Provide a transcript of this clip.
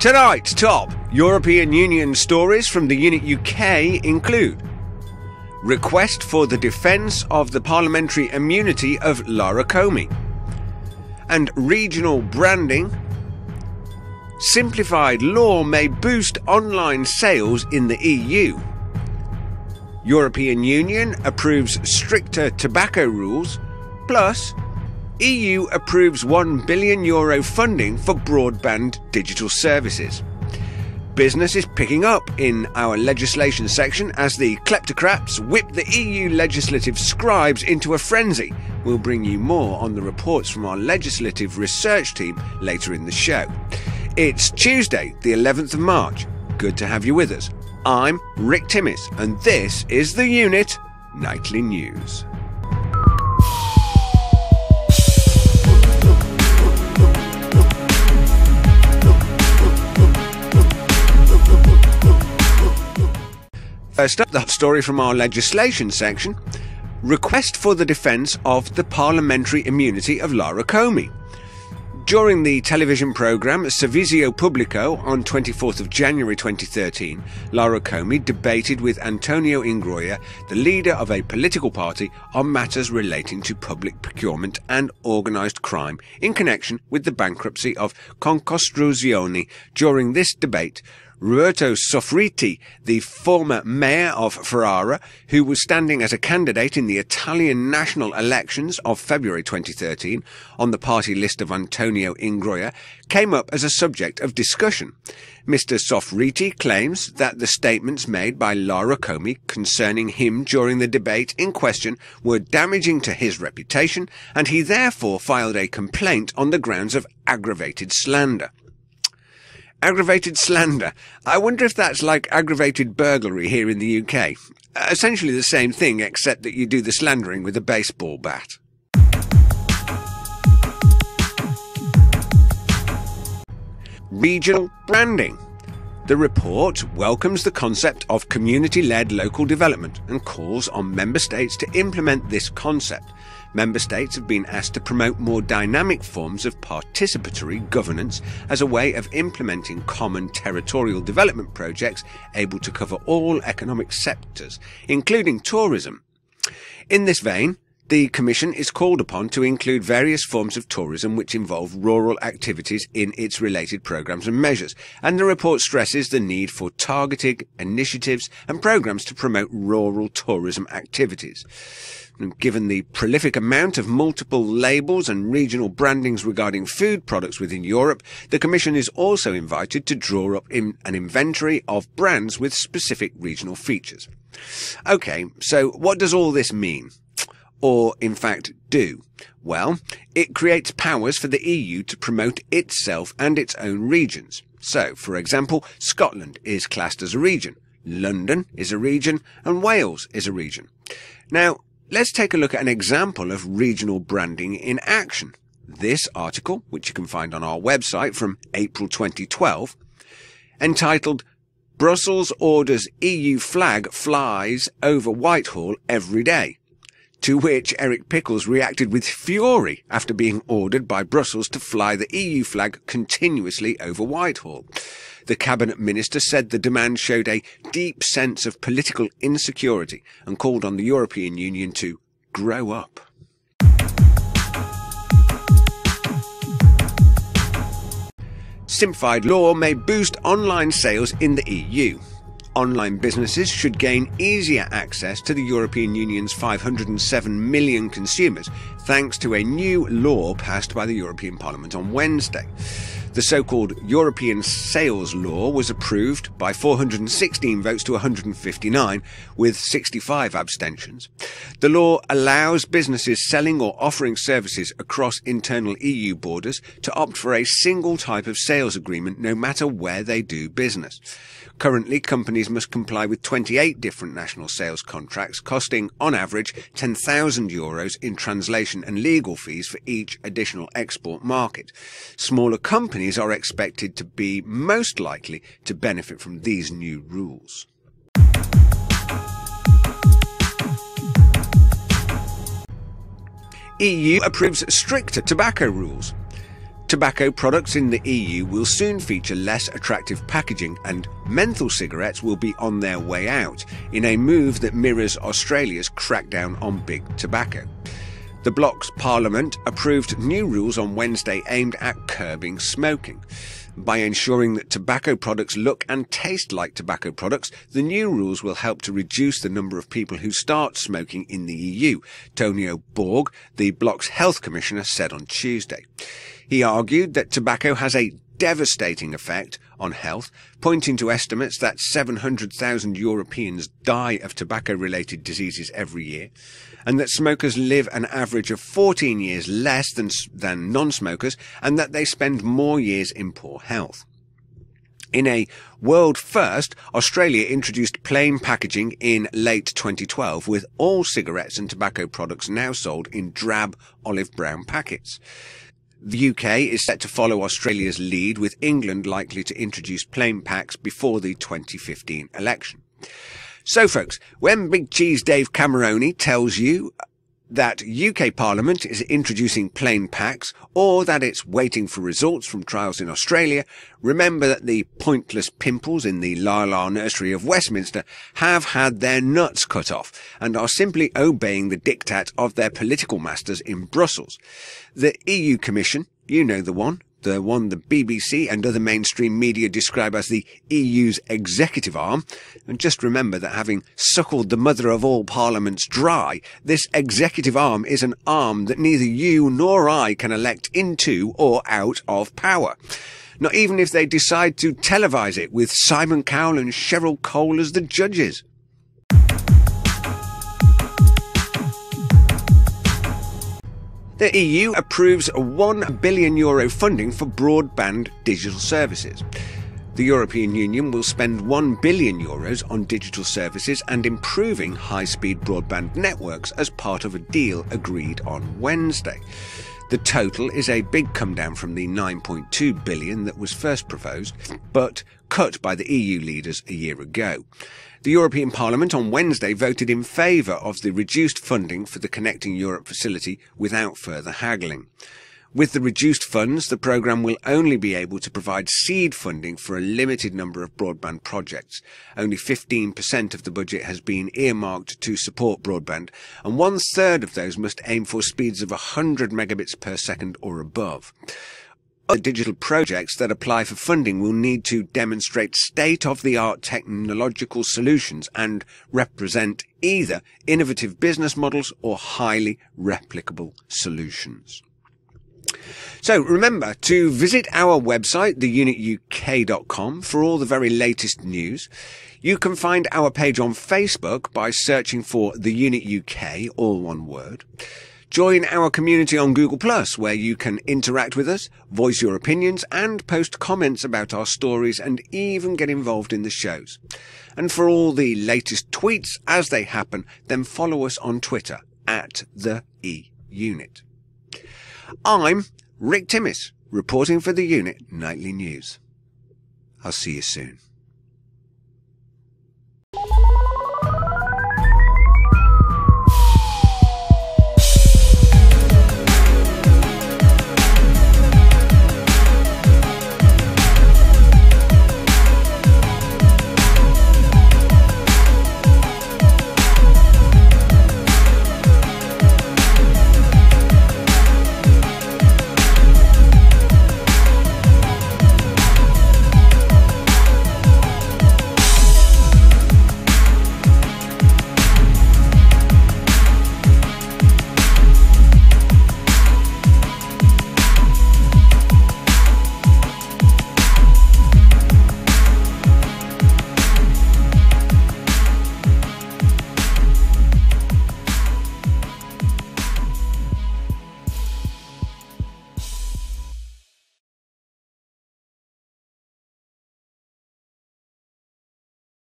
Tonight's top European Union stories from TheEUnit UK include request for the defence of the parliamentary immunity of Lara Comi, and regional branding. Simplified law may boost online sales in the EU. European Union approves stricter tobacco rules, plus EU approves €1 billion funding for broadband digital services. Business is picking up in our legislation section as the kleptocrats whip the EU legislative scribes into a frenzy. We'll bring you more on the reports from our legislative research team later in the show. It's Tuesday, the 11th of March. Good to have you with us. I'm Rick Timmis, and this is TheEUnit Nightly News. First up, the story from our legislation section, request for the defence of the parliamentary immunity of Lara Comi. During the television programme Servizio Publico on 24th of January 2013, Lara Comi debated with Antonio Ingroia, the leader of a political party, on matters relating to public procurement and organised crime in connection with the bankruptcy of Concostruzioni. During this debate, Roberto Soffritti, the former mayor of Ferrara, who was standing as a candidate in the Italian national elections of February 2013 on the party list of Antonio Ingroia, came up as a subject of discussion. Mr. Soffritti claims that the statements made by Lara Comi concerning him during the debate in question were damaging to his reputation, and he therefore filed a complaint on the grounds of aggravated slander. Aggravated slander. I wonder if that's like aggravated burglary here in the UK. Essentially the same thing, except that you do the slandering with a baseball bat. Regional branding. The report welcomes the concept of community-led local development and calls on member states to implement this concept. Member states have been asked to promote more dynamic forms of participatory governance as a way of implementing common territorial development projects able to cover all economic sectors, including tourism. In this vein, the Commission is called upon to include various forms of tourism which involve rural activities in its related programmes and measures, and the report stresses the need for targeted initiatives and programmes to promote rural tourism activities. Given the prolific amount of multiple labels and regional brandings regarding food products within Europe, the Commission is also invited to draw up an inventory of brands with specific regional features. Okay, so what does all this mean? Or, in fact, do? Well, it creates powers for the EU to promote itself and its own regions. So, for example, Scotland is classed as a region, London is a region, and Wales is a region. Now, let's take a look at an example of regional branding in action. This article, which you can find on our website from April 2012, entitled Brussels Orders EU Flag Flies Over Whitehall Every Day, to which Eric Pickles reacted with fury after being ordered by Brussels to fly the EU flag continuously over Whitehall. The cabinet minister said the demand showed a deep sense of political insecurity and called on the European Union to grow up. Simplified law may boost online sales in the EU. Online businesses should gain easier access to the European Union's 507 million consumers thanks to a new law passed by the European Parliament on Wednesday. The so-called European Sales Law was approved by 416 votes to 159, with 65 abstentions. The law allows businesses selling or offering services across internal EU borders to opt for a single type of sales agreement no matter where they do business. Currently, companies must comply with 28 different national sales contracts, costing, on average, €10,000 in translation and legal fees for each additional export market. Smaller companies are expected to be most likely to benefit from these new rules. EU approves stricter tobacco rules. Tobacco products in the EU will soon feature less attractive packaging, and menthol cigarettes will be on their way out, in a move that mirrors Australia's crackdown on big tobacco. The bloc's Parliament approved new rules on Wednesday aimed at curbing smoking. By ensuring that tobacco products look and taste like tobacco products, the new rules will help to reduce the number of people who start smoking in the EU, Tonio Borg, the bloc's health commissioner, said on Tuesday. He argued that tobacco has a devastating effect on health, pointing to estimates that 700,000 Europeans die of tobacco-related diseases every year, and that smokers live an average of 14 years less than non-smokers, and that they spend more years in poor health. In a world first, Australia introduced plain packaging in late 2012, with all cigarettes and tobacco products now sold in drab olive-brown packets. The UK is set to follow Australia's lead, with England likely to introduce plain packs before the 2015 election. So, folks, when Big Cheese Dave Cameroni tells you that UK Parliament is introducing plain packs, or that it's waiting for results from trials in Australia, remember that the pointless pimples in the Lala nursery of Westminster have had their nuts cut off and are simply obeying the diktat of their political masters in Brussels. The EU Commission, you know the one the BBC and other mainstream media describe as the EU's executive arm. And just remember that, having suckled the mother of all parliaments dry, this executive arm is an arm that neither you nor I can elect into or out of power. Not even if they decide to televise it, with Simon Cowell and Cheryl Cole as the judges. The EU approves €1 billion funding for broadband digital services. The European Union will spend €1 billion on digital services and improving high-speed broadband networks as part of a deal agreed on Wednesday. The total is a big come down from the €9.2 billion that was first proposed, but cut by the EU leaders a year ago. The European Parliament on Wednesday voted in favour of the reduced funding for the Connecting Europe facility without further haggling. With the reduced funds, the programme will only be able to provide seed funding for a limited number of broadband projects. Only 15% of the budget has been earmarked to support broadband, and 1/3 of those must aim for speeds of 100 megabits per second or above. Other digital projects that apply for funding will need to demonstrate state-of-the-art technological solutions and represent either innovative business models or highly replicable solutions. So remember to visit our website, theunituk.com, for all the very latest news. You can find our page on Facebook by searching for TheUnit UK, all one word. Join our community on Google+, where you can interact with us, voice your opinions, and post comments about our stories, and even get involved in the shows. And for all the latest tweets as they happen, then follow us on Twitter at TheEUnit. I'm Rick Timmis, reporting for the Unit Nightly News. I'll see you soon.